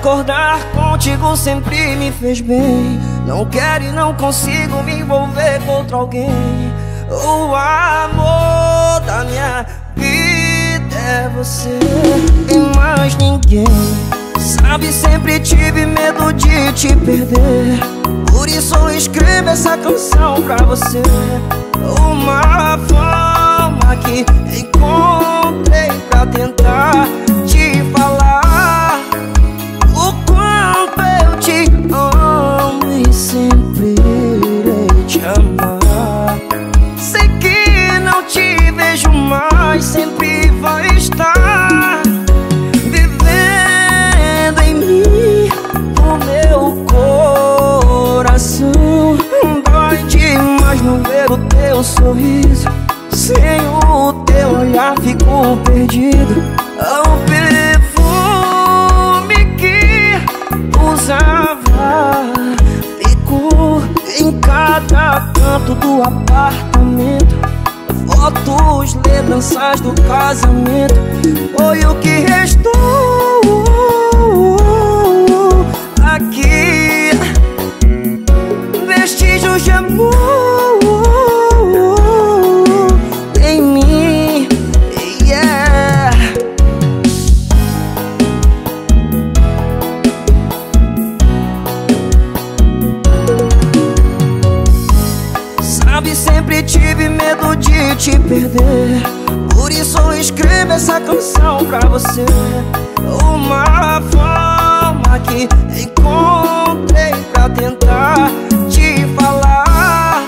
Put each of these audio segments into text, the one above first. Acordar contigo sempre me fez bem. Não quero e não consigo me envolver com outro alguém. O amor da minha vida é você e mais ninguém. Sabe, sempre tive medo de te perder, por isso eu escrevo essa canção pra você. Uma forma que encontrei pra tentar te falar o quanto eu te amo e sempre irei te amar. Sei que não te vejo mais, sempre vai estar vivendo em mim. O meu coração dói demais não ver o teu sorriso. Sem o teu olhar fico perdido. O perfume que usava ficou em cada canto do apartamento. Fotos, lembranças do casamento foi o que restou aqui. Vestígios de amor de te perder, por isso eu escrevo essa canção pra você. Uma forma que encontrei pra tentar te falar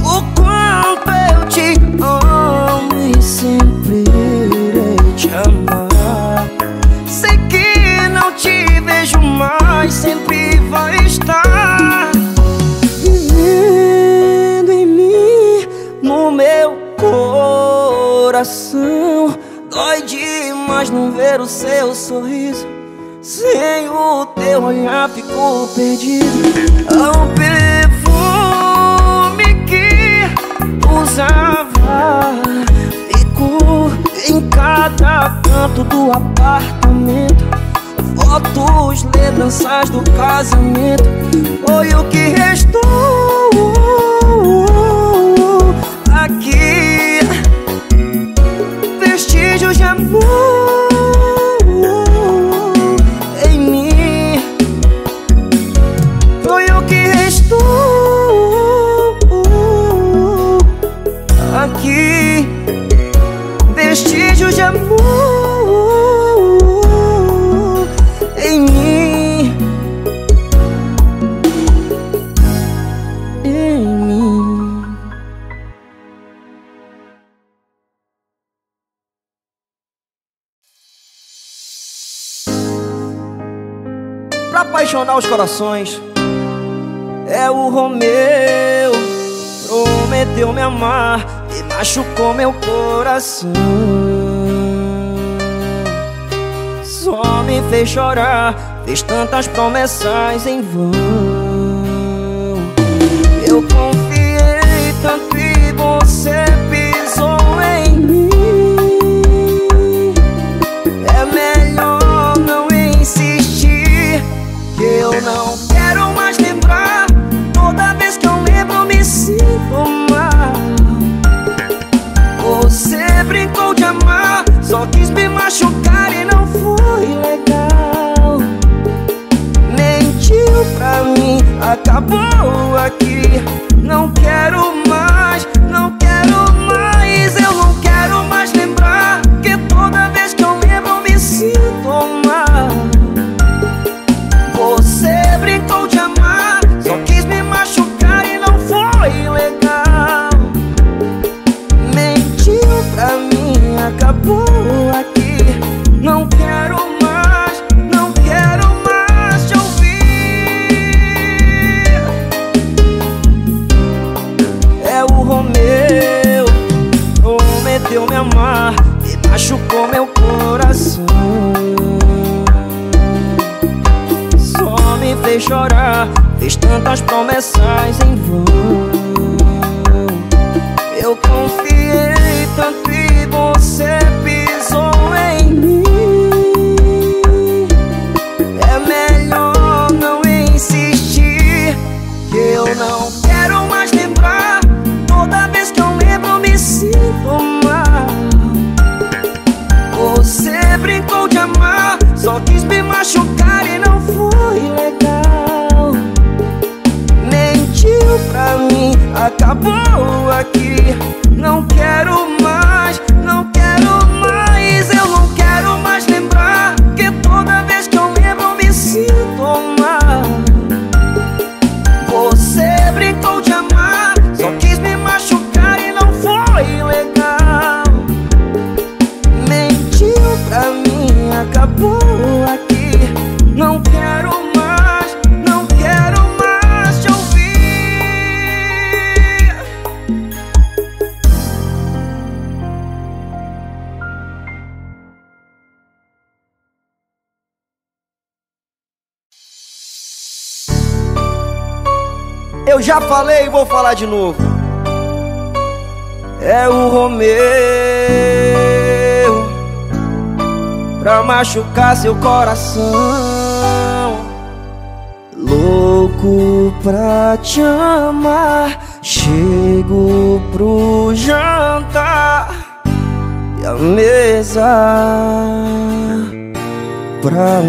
o quanto eu te amo e sempre irei te amar. Sei que não te vejo mais, sempre vai estar vivendo em mim. No meu coração dói demais não ver o seu sorriso. Sem o teu olhar fico perdido. O perfume que usava ficou em cada canto do apartamento. Fotos, lembranças do casamento foi o que restou aqui. Vestígios de amor em mim foi o que restou aqui. Vestígios de amor em mim, em mim. Apaixonar os corações é o Romeu. Prometeu me amar e machucou meu coração. Só me fez chorar, fez tantas promessas em vão. Eu confiei tanto e você pisou em mim. É melhor não insistir. Eu não quero mais lembrar. Toda vez que eu lembro me sinto mal. Você brincou de amar, só quis me machucar e não foi legal. Mentiu pra mim, acabou aqui. Não quero mais, não quero mais. Eu não quero mais lembrar, que toda vez que eu lembro me sinto mal. Você brincou de amar, só quis me machucar e não foi legal. Mentiu pra mim, acabou aqui. Não quero mais, não quero mais te ouvir. É o Romeu, prometeu me amar e machucou meu coração. Me fez chorar, fez tantas promessas em vão. Eu confiei tanto e você pisou em mim. É eu não quero mais lembrar. Toda vez que eu lembro me sinto mal. Você brincou de amar, só quis me machucar e não foi legal. Mentiu pra mim, acabou aqui. Não quero mais, não quero mais. Eu não quero mais lembrar, que toda vez que eu lembro me sinto mal. Você brincou de amar, só quis me machucar e não foi legal. Mentiu pra mim, acabou aqui. Não quero mais. Eu já falei e vou falar de novo. É o Romeu pra machucar seu coração. Louco pra te amar, chego pro jantar e a mesa pra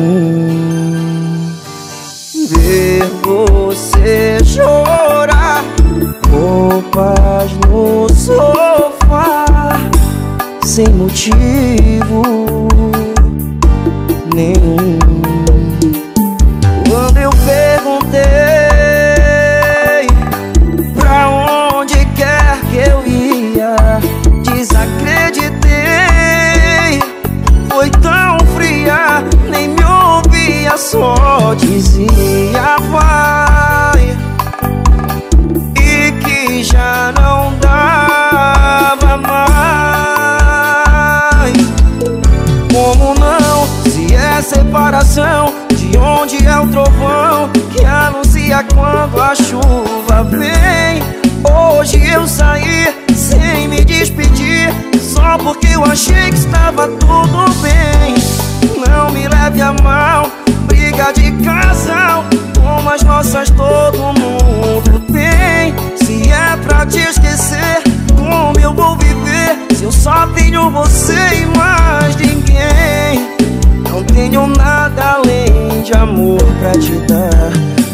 ver você chorar, roupas no sofá, sem motivo nenhum. Quando eu perguntei pra onde quer que eu ia, desacreditei, foi tão fria, nem me ouvia, só dizia vai, e que já não dava mais. Como não, se é separação, de onde é o trovão que anuncia quando a chuva vem? Hoje eu saí sem me despedir, só porque eu achei que estava tudo bem. Não me leve a mal, briga de casal como as nossas todo mundo tem. Se é pra te esquecer, como eu vou viver se eu só tenho você e mais ninguém? Não tenho nada além de amor pra te dar,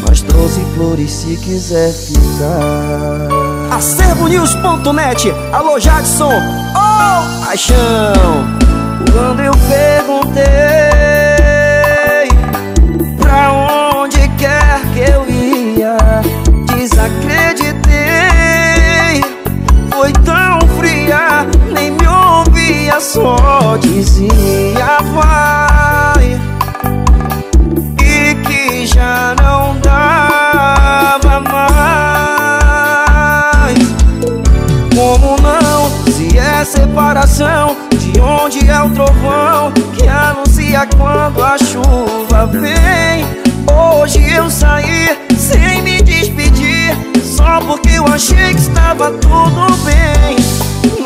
mas trouxe flores se quiser ficar. AcervoNews.net, alô Jadson, oh paixão. Quando eu perguntei pra onde quer que eu ia, desacreditei, foi tão fria, nem me ouvia, só dizia vai, e que já não dava mais. Como não, se é separação, de onde é o trovão que anuncia quando a chuva vem? Hoje eu saí sem me despedir, só porque eu achei que estava tudo bem.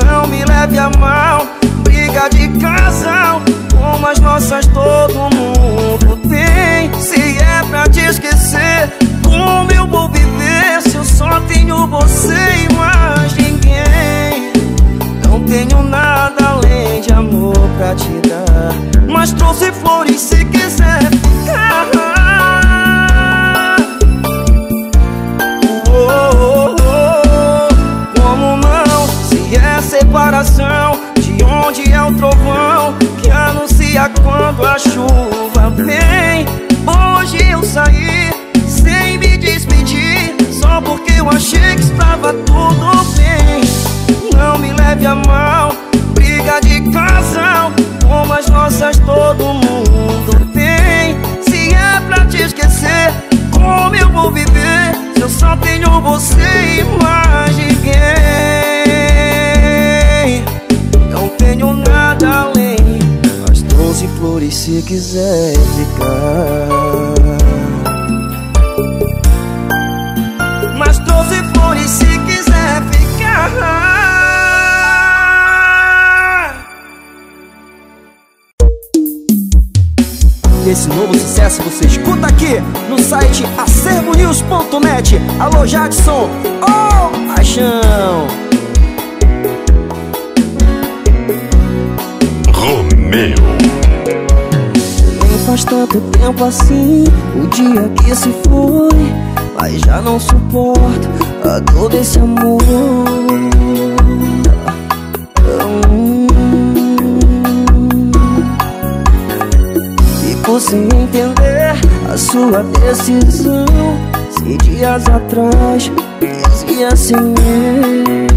Não me leve a mal, briga de casal como as nossas todo mundo tem. Se é pra te esquecer, como eu vou viver se eu só tenho você e mais ninguém? Não tenho nada além de amor pra te dar, mas trouxe flores se quiser ficar. Oh, oh, oh. Como não, se é separação, de onde é o trovão que anuncia quando a chuva vem? Hoje eu saí sem me despedir, só porque eu achei que estava tudo bem. Não me leve a mal, briga de casal como as nossas todo mundo tem. Se é pra te esquecer, como eu vou viver se eu só tenho você e mais ninguém? Não tenho nada além, mas trouxe flores se quiser ficar. Mas trouxe flores se quiser ficar. desse novo sucesso você escuta aqui no site acervonews.net. Alô Jadson, oh paixão. Romeu. Nem faz tanto tempo assim, o dia que se foi, mas já não suporto a dor desse amor. Fico sem entender a sua decisão. 6 dias atrás, 10 dias sem ver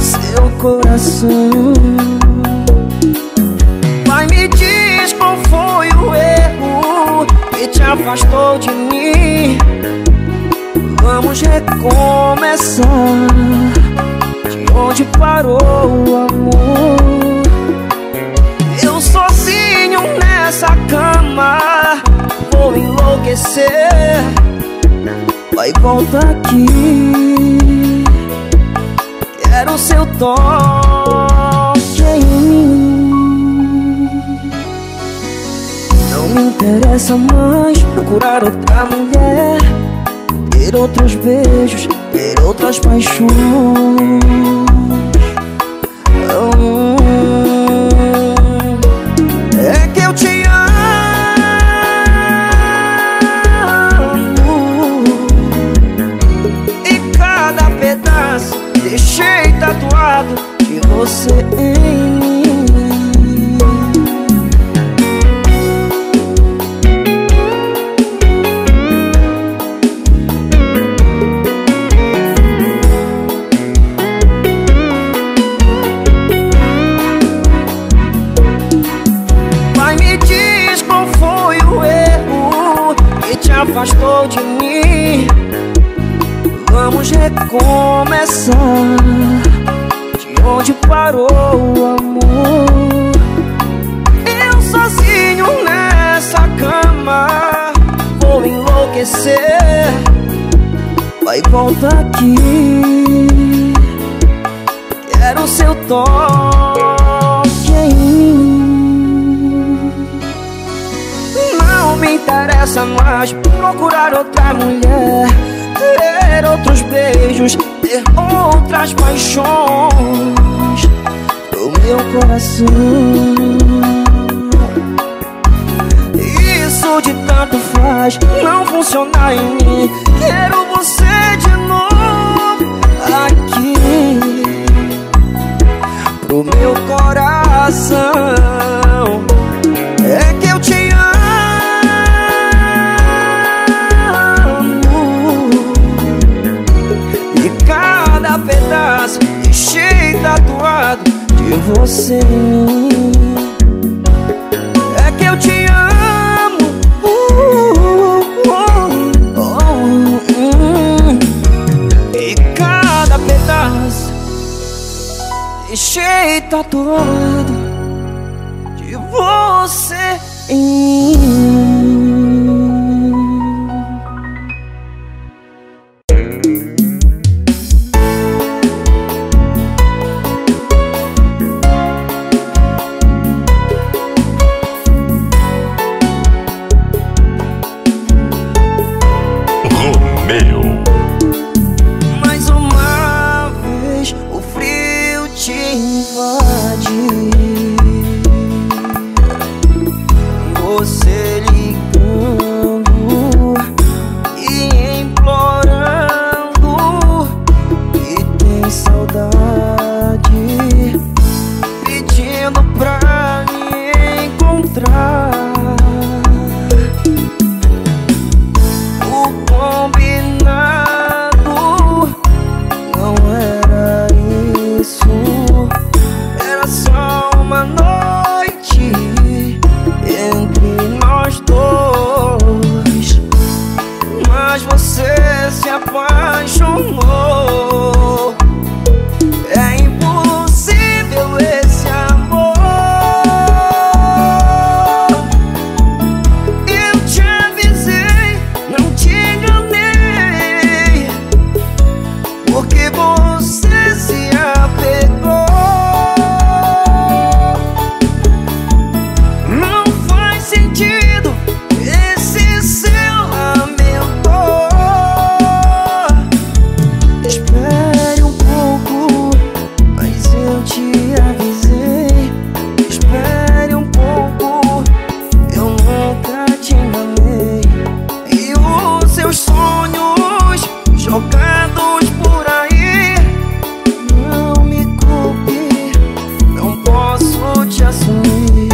seu coração. Vai, me diz qual foi o erro que te afastou de mim. Vamos recomeçar de onde parou o amor. Eu sozinho nessa cama vou enlouquecer. Vai, volta aqui, quero seu toque em mim. Não me interessa mais procurar outra mulher, ter outros beijos, ter outras paixões. É que eu te amo, e cada pedaço deixei tatuado de você em mim. Afastou de mim. Vamos recomeçar de onde parou o amor. Eu sozinho nessa cama vou enlouquecer. Vai, volta aqui, quero seu toque em mim. Não me interessa mais procurar outra mulher, ter outros beijos, ter outras paixões no meu coração. Isso de tanto faz não funcionar em mim. Quero você de novo aqui pro meu coração. É que eu te amo, deixei tatuado de você em mim. É que eu te amo, e cada pedaço deixei tatuado de você em mim. Não faz jogados por aí. Não me culpe, não posso te assumir.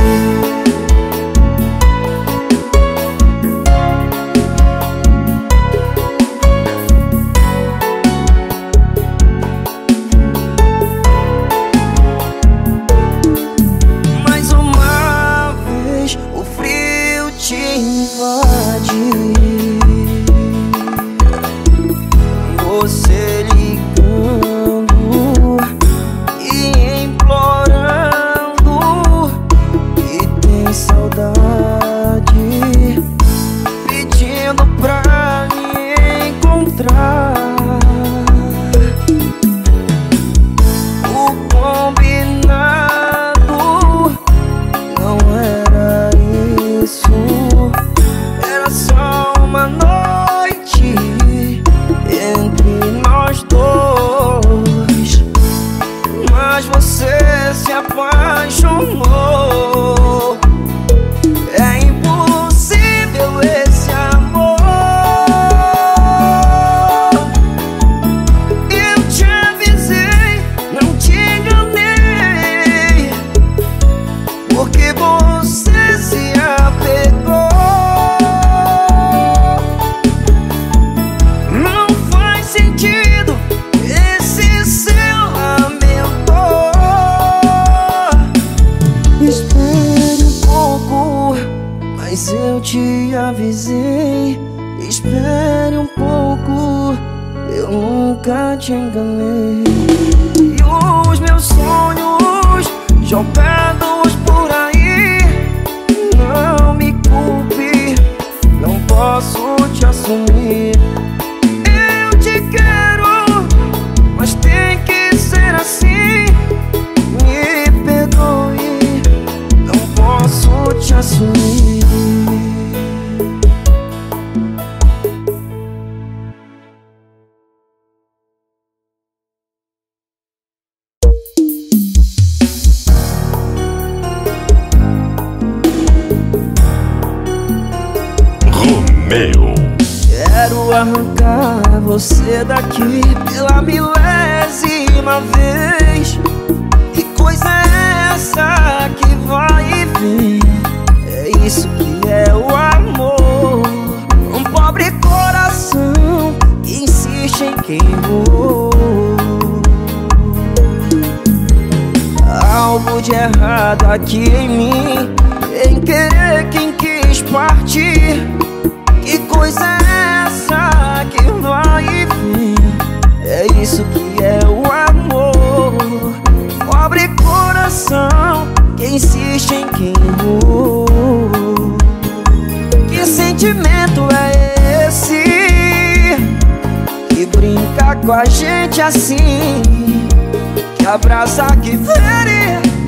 Mais uma vez o frio te invade. Você ligando e implorando que tem saudade, pedindo pra me encontrar. O combinado não era isso, era só uma noite entre nós dois, mas você se apaixonou. É impossível esse amor. Eu te avisei, não te enganei, porque você se apegou. Mas eu te avisei, espere um pouco, eu nunca te enganei. E os meus sonhos jogados por aí. Não me culpe, não posso te assumir. Eu te quero, mas tem que ser assim. Me perdoe, não posso te assumir. Quero arrancar você daqui pela milésima vez. Que coisa é essa que vai e vem? É isso que é o amor. Um pobre coração que insiste em quem voou. Algo de errado aqui em mim, em querer quem quis partir. Que coisa é essa que vai e vem? É isso que é o amor. Pobre coração que insiste em quem voou. Que sentimento é esse que brinca com a gente assim? Que abraça, que fere,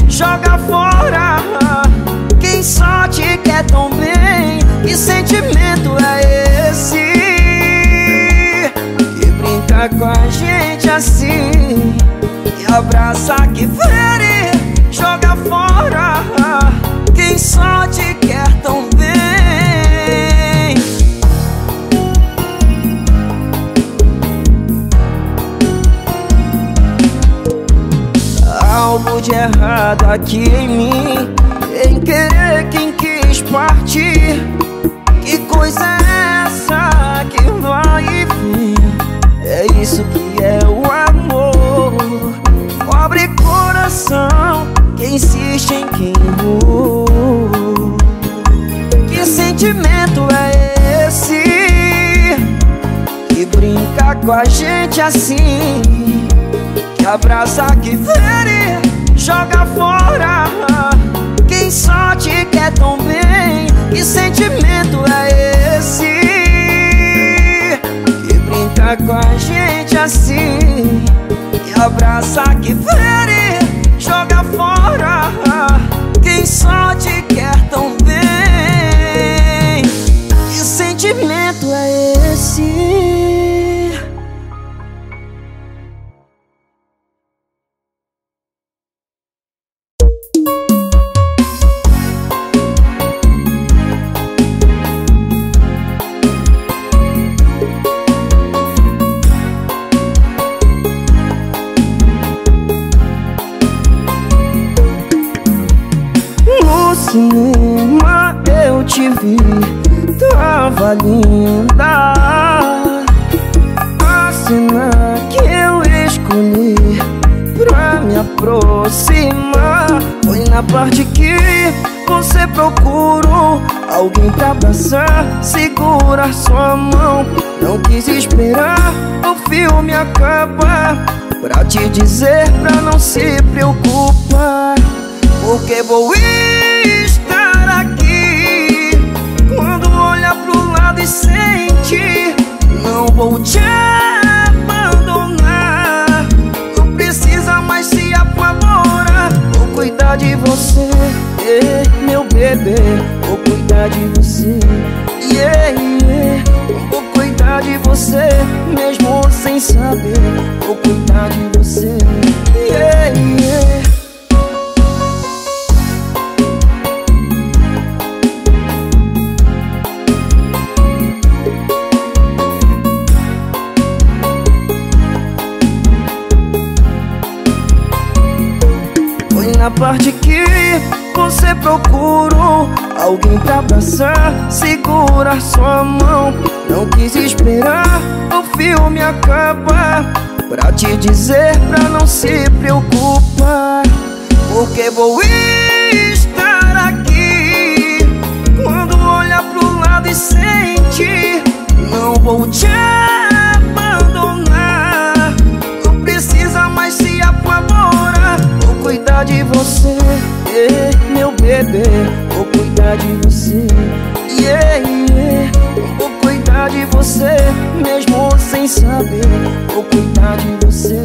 joga fora quem só te quer tão bem. Que sentimento é esse que brinca com a gente assim? Que abraça, que fere, joga fora quem só te quer tão bem. Algo de errado aqui em mim, em querer quem quis partir. Que coisa é essa que vai e vem? É isso que é o amor. Pobre coração que insiste em quem voou. Que sentimento é esse que brinca com a gente assim? Que abraça, que fere, joga fora quem só te quer tão bem. Que sentimento é esse que brinca com a gente assim? Que abraça, que fere, joga fora quem só te quer tão bem. Que sentimento é esse? sua linda. A cena que eu escolhi pra me aproximar foi na parte que você procurou alguém pra abraçar, segurar sua mão. Não quis esperar o filme acabar pra te dizer pra não se preocupar, porque vou estar aqui quando olhar pro lado e sentir. Não vou te abandonar, não precisa mais se apavorar. Vou cuidar de você, meu bebê, vou cuidar de você, vou cuidar de você, mesmo sem saber. Vou cuidar de você, Foi na parte que você procurou alguém pra abraçar, segurar sua mão. Não quis esperar o filme acabar pra te dizer pra não se preocupar, porque vou estar aqui quando olhar pro lado e sentir. Não vou te abandonar, não precisa mais se apavorar. Vou cuidar de você, meu bebê, vou cuidar de você, vou cuidar de você, mesmo sem saber. Vou cuidar de você,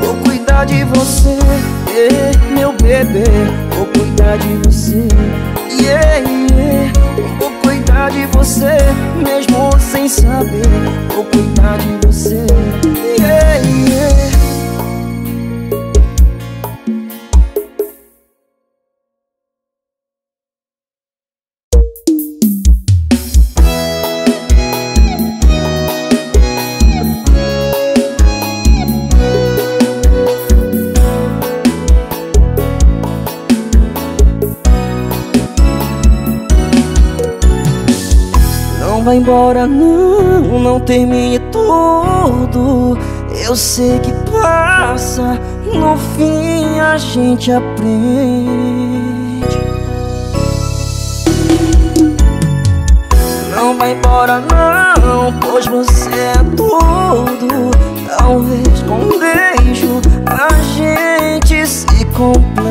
vou cuidar de você, meu bebê, vou cuidar de você, vou cuidar de você, mesmo sem saber. Vou cuidar de você, Vai embora, não, não termine tudo. Eu sei que passa, no fim a gente aprende. Não vai embora, não, pois você é tudo. Talvez com um beijo a gente se complete.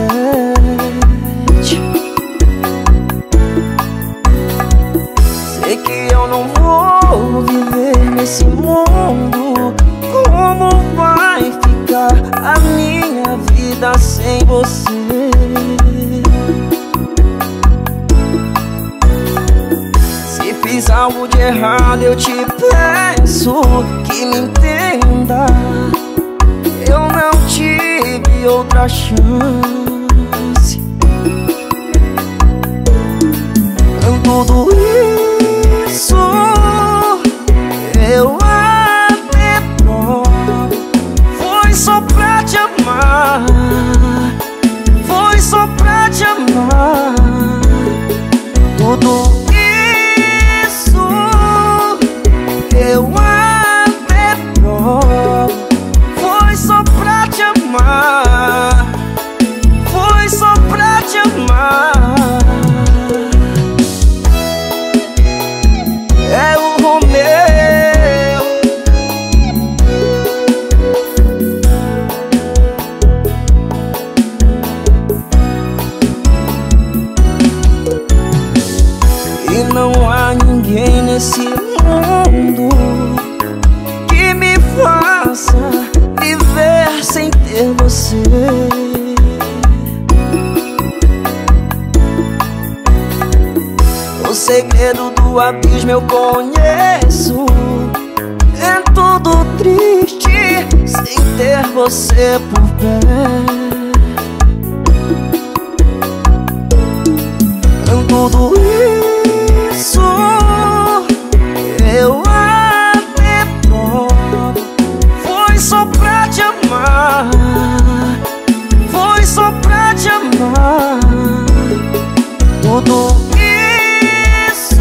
Eu não vou viver nesse mundo. Como vai ficar a minha vida sem você? Se fiz algo de errado, eu te peço que me entenda. Eu não tive outra chance. Com tudo isso eu até provo. Foi só pra te amar, foi só pra te amar. Tudo isso eu até provo. Foi só pra te amar, foi só pra te amar. Nesse mundo que me faça viver sem ter você. O segredo do abismo eu conheço. É tudo triste sem ter você por perto. É tudo isso eu até provo. Foi só pra te amar, foi só pra te amar. Tudo isso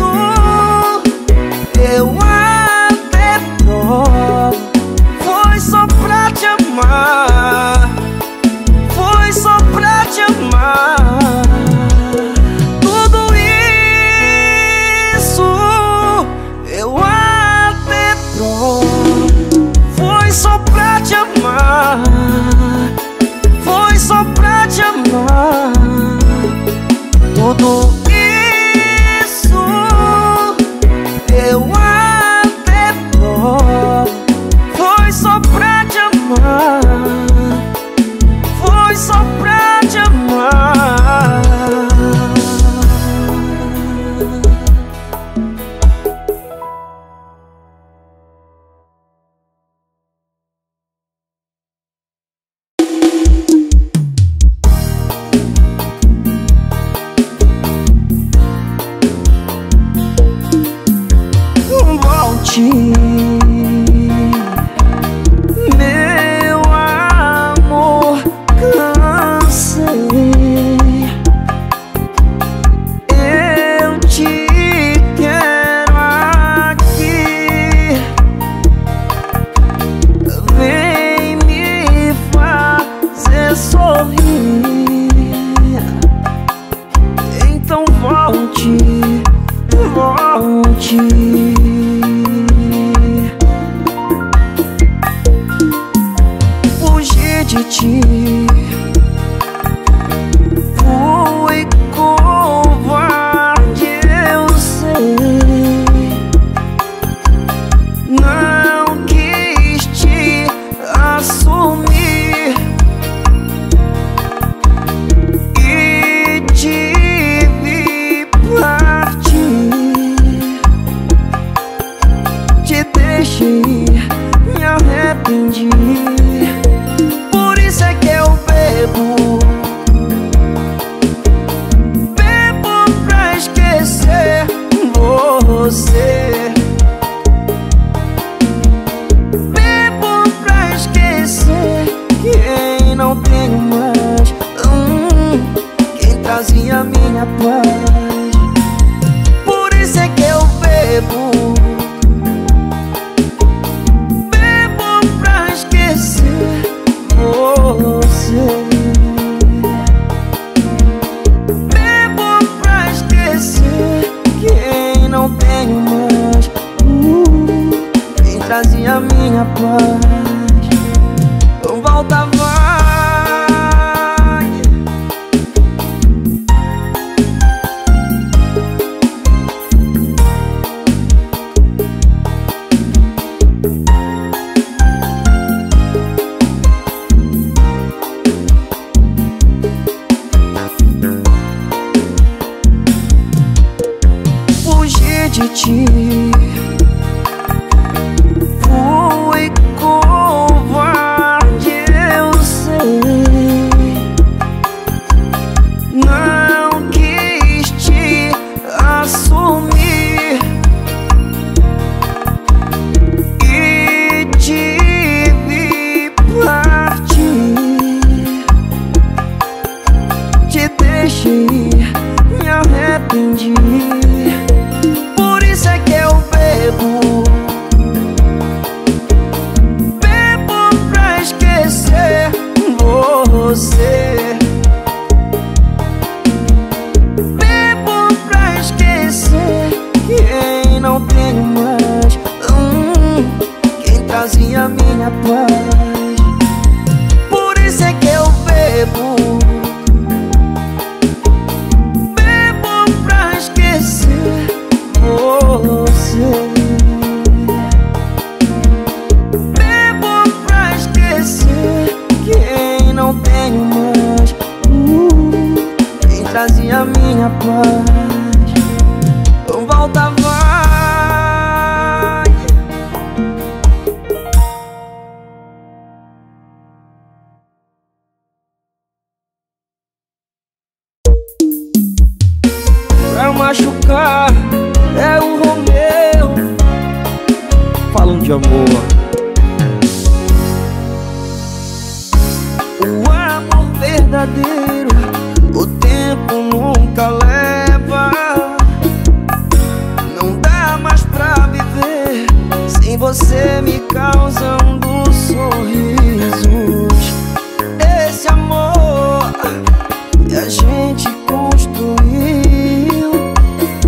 entendi. Por isso é que eu bebo pra esquecer você, bebo pra esquecer quem não tenho mais, quem trazia minha paz. Por isso é que eu bebo. Trazia minha paz. Volta, vai. Fugir de ti, me arrependi. Por isso é que eu bebo, bebo pra esquecer você, bebo pra esquecer quem não tenho mais, quem trazia minha paz. Por isso é que eu bebo, trazia minha paz. Volta, vai. Pra machucar é o Romeu falando de amor. O amor verdadeiro o tempo nunca leva. Não dá mais pra viver sem você me causando sorrisos. Esse amor que a gente construiu,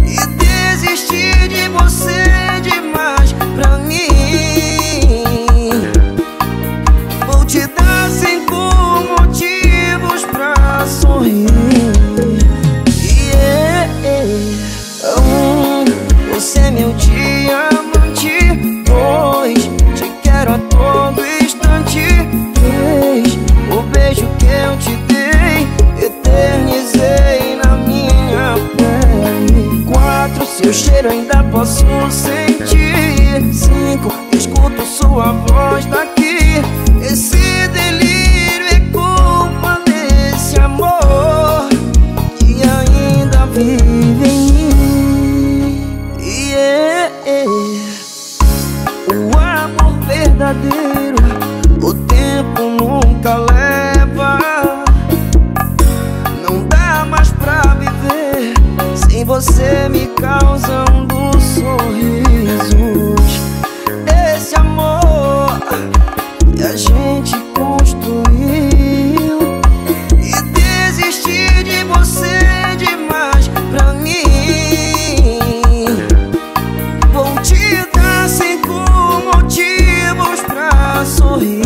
e desistir de você é demais pra mim. Vou te dar 5 motivos pra sorrir. Seu cheiro ainda posso sentir. 5, escuto sua voz daqui. Esse delírio é culpa desse amor que ainda vive em mim. O amor verdadeiro o tempo nunca leva. Não dá mais pra viver sem você me causando sorrisos. Esse amor que a gente construiu, e desistir de você é demais pra mim. Vou te dar 5 motivos pra sorrir.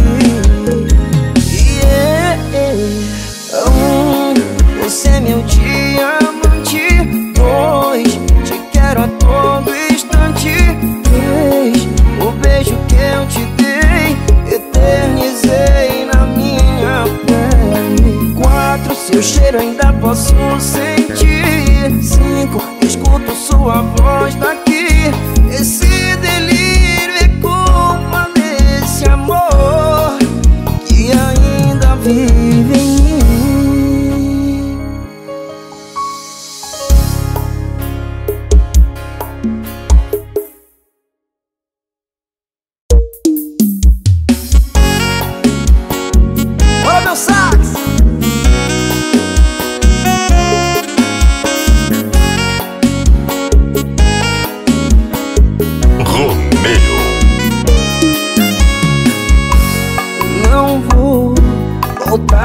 Você é meu diamante. 2, a todo instante. 3, o beijo que eu te dei eternizei na minha pele. 4, seu cheiro ainda posso sentir. 5, escuto sua voz daqui. Esse delírio é culpa desse amor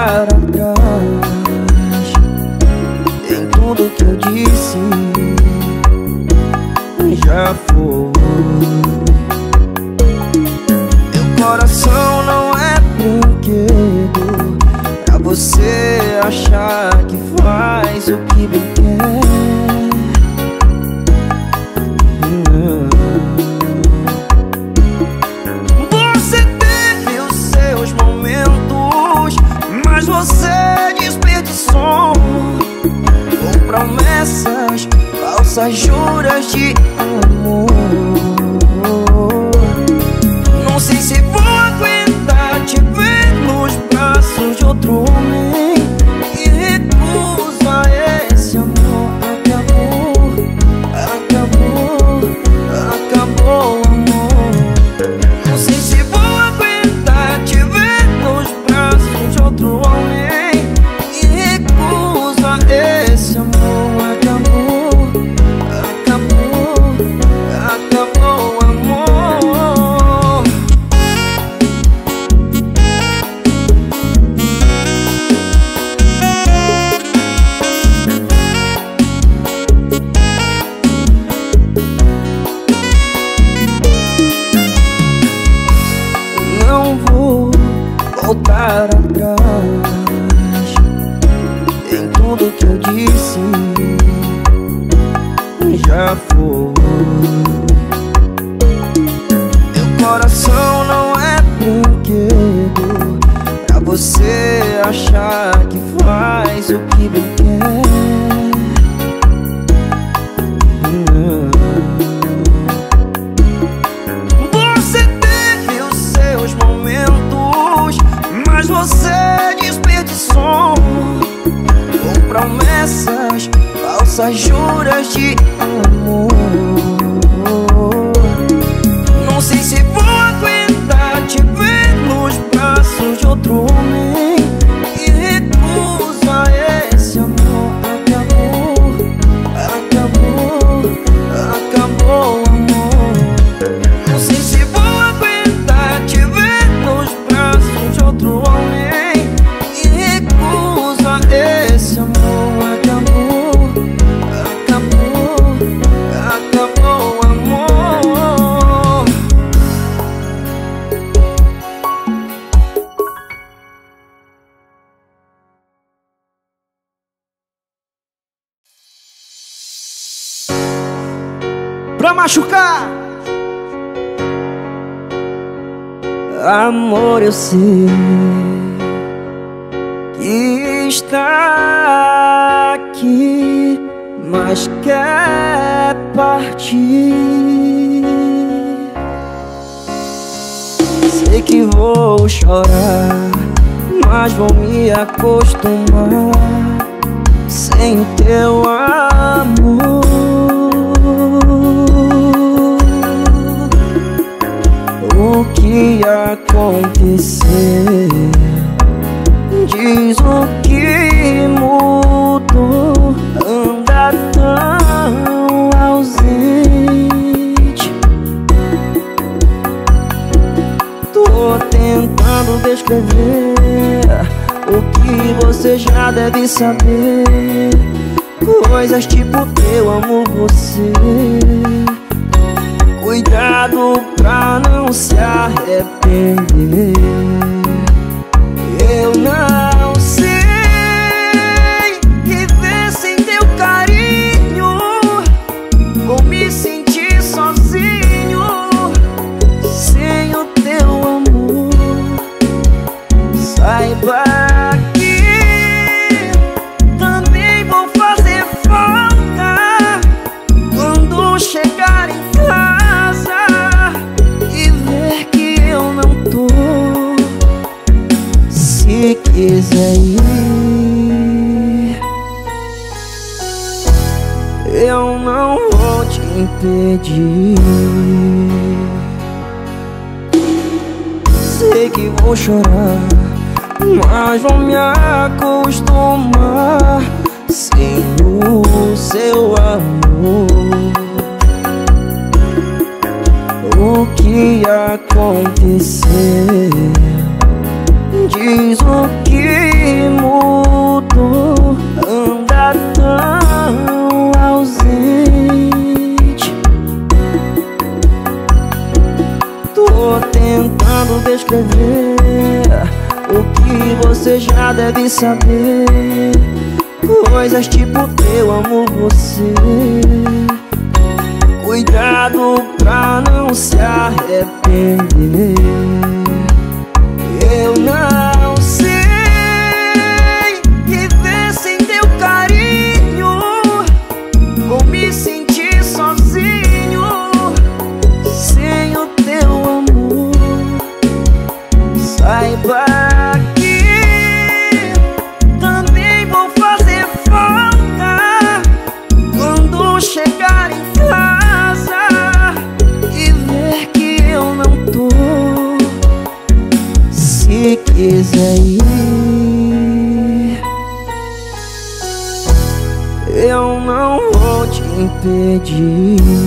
voltar atrás em tudo que eu disse. Já foi. Meu coração não é brinquedo pra você achar que faz o que bem quer. Não. Você desperdiçou com promessas falsas, juras de amor. Não sei se vou aguentar te ver nos braços de outro homem que recusa esse amor. Acabou, acabou, acabou o amor. Não sei se vou aguentar te ver nos braços de outro homem. Voltar atrás em tudo que eu disse. Já foi. Meu coração não é brinquedo pra você achar que faz o que bem quer. Não. Você teve os seus momentos, mas você desperdiçou com promessas falsas, juras de amor. Não sei se vou aguentar te ver nos braços de outro homem que recusa esse amor. Acabou, acabou, acabou o amor. Não sei se vou aguentar te ver nos braços de outro homem. Machucar. Amor, eu sei que está aqui, mas quer partir. Sei que vou chorar, mas vou me acostumar sem o teu amor. O que aconteceu? Diz o que mudou? Anda tão ausente. Tô tentando descrever o que você já deve saber. Coisas tipo eu amo você. Cuidado pra não se arrepender. Eu não sei viver sem teu carinho. Vou me sentir sozinho sem o teu amor. Saiba que também vou fazer falta quando chegar em casa aí. Eu não vou te impedir. Sei que vou chorar, mas vou me acostumar sem o seu amor. O que aconteceu? Diz o que tentando descrever o que você já deve saber. Coisas tipo eu amo você. Cuidado pra não se arrepender. Eu não sei viver sem teu carinho. Vou me sentir sozinho sem o teu amor. Saiba que também vou fazer falta quando chegar em casa. Se quiser ir, eu não vou te impedir.